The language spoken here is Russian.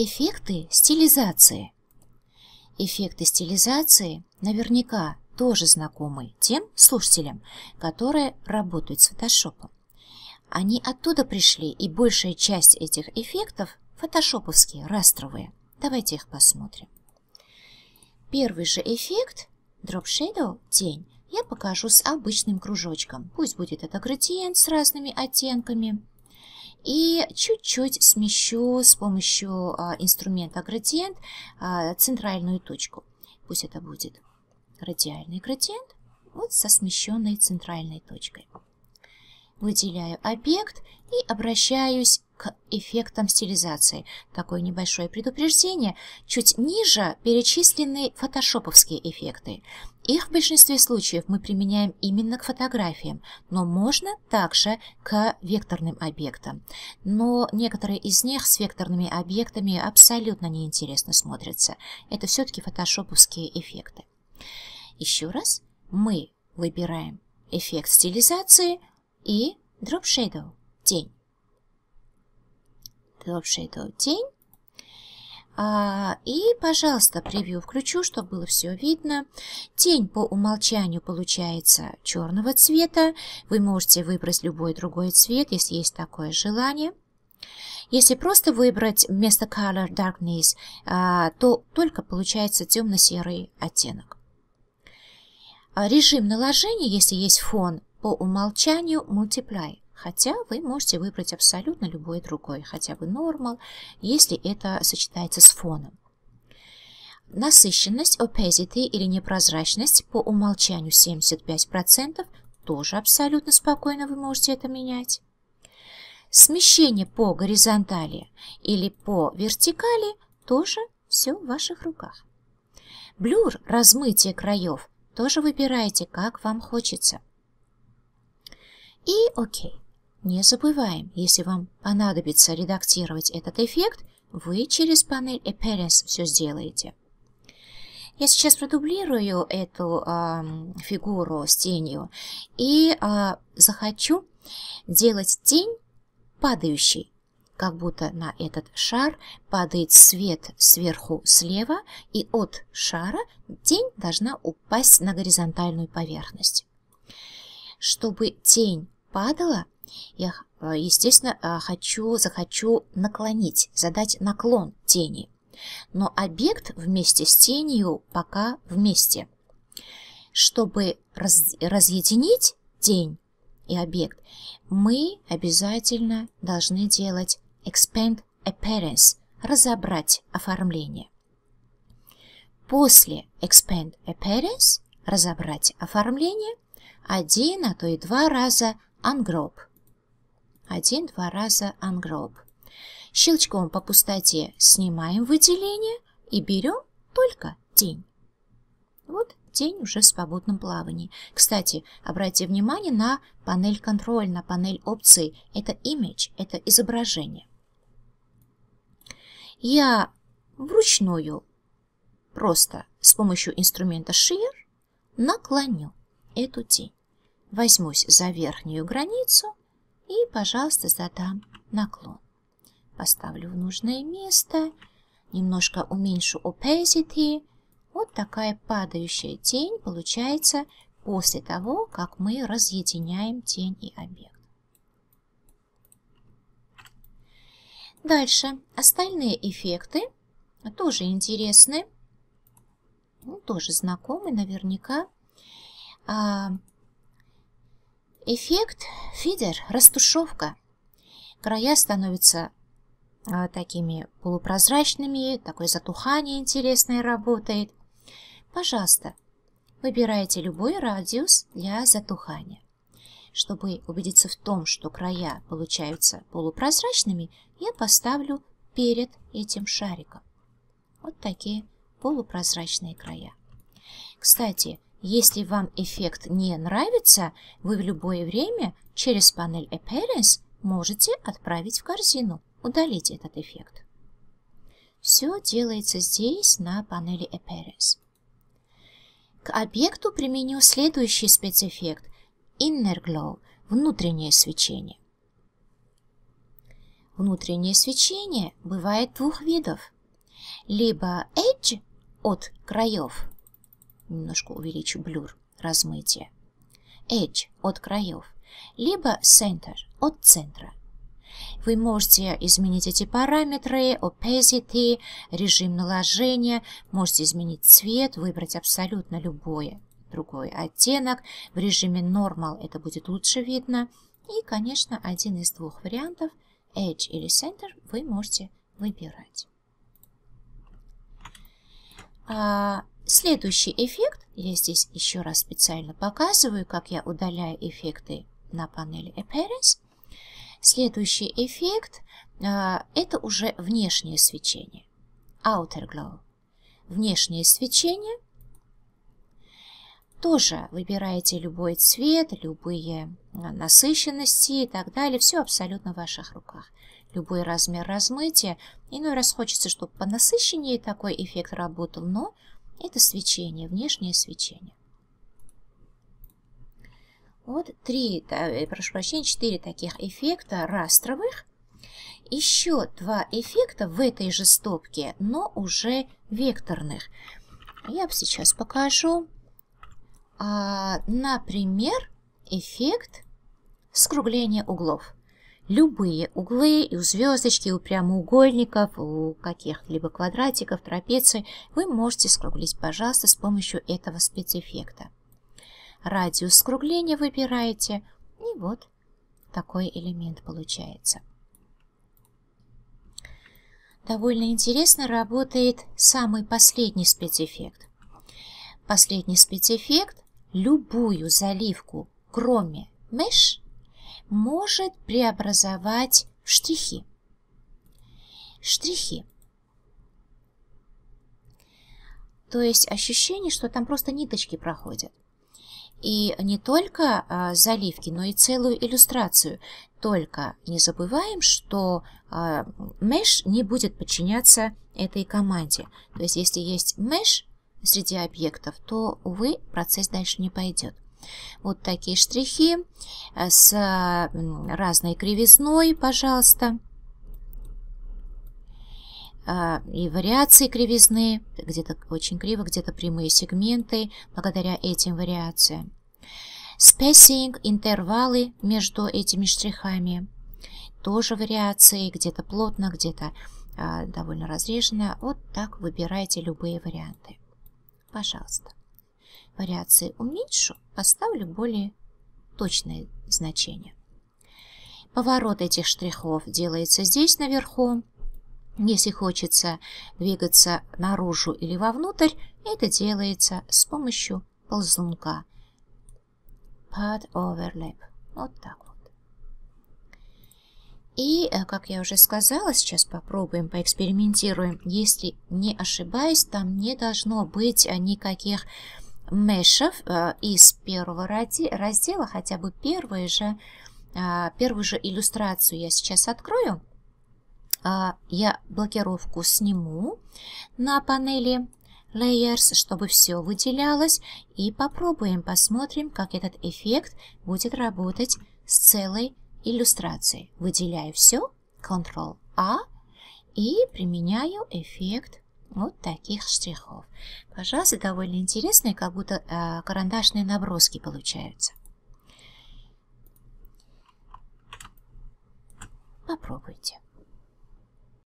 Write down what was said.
Эффекты стилизации. Эффекты стилизации наверняка тоже знакомы тем слушателям, которые работают с фотошопом. Они оттуда пришли, и большая часть этих эффектов фотошоповские, растровые. Давайте их посмотрим. Первый же эффект, Drop Shadow, тень, я покажу с обычным кружочком. Пусть будет это градиент с разными оттенками. И чуть-чуть смещу с помощью инструмента градиент центральную точку. Пусть это будет радиальный градиент, вот со смещенной центральной точкой. Выделяю объект и обращаюсь к эффектам стилизации. Такое небольшое предупреждение. Чуть ниже перечислены фотошоповские эффекты. Их в большинстве случаев мы применяем именно к фотографиям, но можно также к векторным объектам. Но некоторые из них с векторными объектами абсолютно неинтересно смотрятся. Это все-таки фотошоповские эффекты. Еще раз мы выбираем эффект стилизации и Drop Shadow, тень. Drop Shadow, тень. И, пожалуйста, превью включу, чтобы было все видно. Тень по умолчанию получается черного цвета. Вы можете выбрать любой другой цвет, если есть такое желание. Если просто выбрать вместо Color Darkness, то только получается темно-серый оттенок. Режим наложения, если есть фон, по умолчанию Multiply. Хотя вы можете выбрать абсолютно любой другой, хотя бы Normal, если это сочетается с фоном. Насыщенность, Opacity или непрозрачность по умолчанию 75%. Тоже абсолютно спокойно вы можете это менять. Смещение по горизонтали или по вертикали тоже все в ваших руках. Блюр, размытие краев, тоже выбираете, как вам хочется. И окей. Не забываем, если вам понадобится редактировать этот эффект, вы через панель Appearance все сделаете. Я сейчас продублирую эту фигуру с тенью и захочу делать тень падающей, как будто на этот шар падает свет сверху слева, и от шара тень должна упасть на горизонтальную поверхность. Чтобы тень падала, я, естественно, захочу наклонить, задать наклон тени. Но объект вместе с тенью пока вместе. Чтобы разъединить тень и объект, мы обязательно должны делать Expand Appearance, разобрать оформление. После Expand Appearance, разобрать оформление, один, а то и два раза Ungroup. Один-два раза Ungroup. Щелчком по пустоте снимаем выделение и берем только тень. Вот тень уже в свободном плавании. Кстати, обратите внимание на панель контроль, на панель опций. Это image, это изображение. Я вручную просто с помощью инструмента shear наклоню эту тень. Возьмусь за верхнюю границу и, пожалуйста, задам наклон. Поставлю в нужное место, немножко уменьшу opacity. Вот такая падающая тень получается после того, как мы разъединяем тень и объект. Дальше остальные эффекты тоже интересны, тоже знакомы наверняка. Эффект Feather, растушевка. Края становятся такими полупрозрачными, такое затухание интересное работает. Пожалуйста, выбирайте любой радиус для затухания. Чтобы убедиться в том, что края получаются полупрозрачными, я поставлю перед этим шариком. Вот такие полупрозрачные края. Кстати, если вам эффект не нравится, вы в любое время через панель Appearance можете отправить в корзину, удалить этот эффект. Все делается здесь, на панели Appearance. К объекту применю следующий спецэффект Inner Glow, внутреннее свечение. Внутреннее свечение бывает двух видов. Либо edge от краев. Немножко увеличу blur, размытие. Edge от краев. Либо center от центра. Вы можете изменить эти параметры, opacity, режим наложения, можете изменить цвет, выбрать абсолютно любой другой оттенок. В режиме Normal это будет лучше видно. И, конечно, один из двух вариантов, Edge или Center, вы можете выбирать. Следующий эффект, я здесь еще раз специально показываю, как я удаляю эффекты на панели Appearance. Следующий эффект – это уже внешнее свечение. Outer Glow. Внешнее свечение. Тоже выбираете любой цвет, любые насыщенности и так далее. Все абсолютно в ваших руках. Любой размер размытия. Иной раз хочется, чтобы по насыщеннее такой эффект работал, но это свечение, внешнее свечение. Вот четыре таких эффекта растровых. Еще два эффекта в этой же стопке, но уже векторных. Я вам сейчас покажу. Например, эффект скругления углов. Любые углы, и у звездочки, и у прямоугольников, у каких-либо квадратиков, трапеций, вы можете скруглить, пожалуйста, с помощью этого спецэффекта. Радиус скругления выбираете, и вот такой элемент получается. Довольно интересно работает самый последний спецэффект. Последний спецэффект любую заливку, кроме Mesh, может преобразовать в штрихи. Штрихи. То есть ощущение, что там просто ниточки проходят. И не только заливки, но и целую иллюстрацию. Только не забываем, что Mesh не будет подчиняться этой команде. То есть если есть Mesh среди объектов, то, увы, процесс дальше не пойдет. Вот такие штрихи с разной кривизной, пожалуйста. И вариации кривизны, где-то очень криво, где-то прямые сегменты, благодаря этим вариациям. Спейсинг, интервалы между этими штрихами, тоже вариации, где-то плотно, где-то довольно разрежено. Вот так выбирайте любые варианты. Пожалуйста. Вариации уменьшу, поставлю более точное значение. Поворот этих штрихов делается здесь наверху. Если хочется двигаться наружу или вовнутрь, это делается с помощью ползунка. Pad Overlap. Вот так вот. И, как я уже сказала, сейчас попробуем, поэкспериментируем. Если не ошибаюсь, там не должно быть никаких мешов из первого раздела, хотя бы первую же иллюстрацию я сейчас открою. Я блокировку сниму на панели Layers, чтобы все выделялось, и попробуем, посмотрим, как этот эффект будет работать с целой иллюстрацией. Выделяю все, Ctrl-A, и применяю эффект вот таких штрихов. Пожалуйста, довольно интересные, как будто карандашные наброски получаются. Попробуйте.